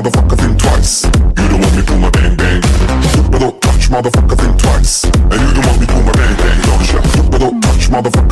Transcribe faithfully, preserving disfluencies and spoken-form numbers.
motherfucker, think twice. You don't want me to my bang bang. But don't touch, motherfucker, think twice. And you don't want me to my bang bang. Don't you? But don't touch, motherfucker.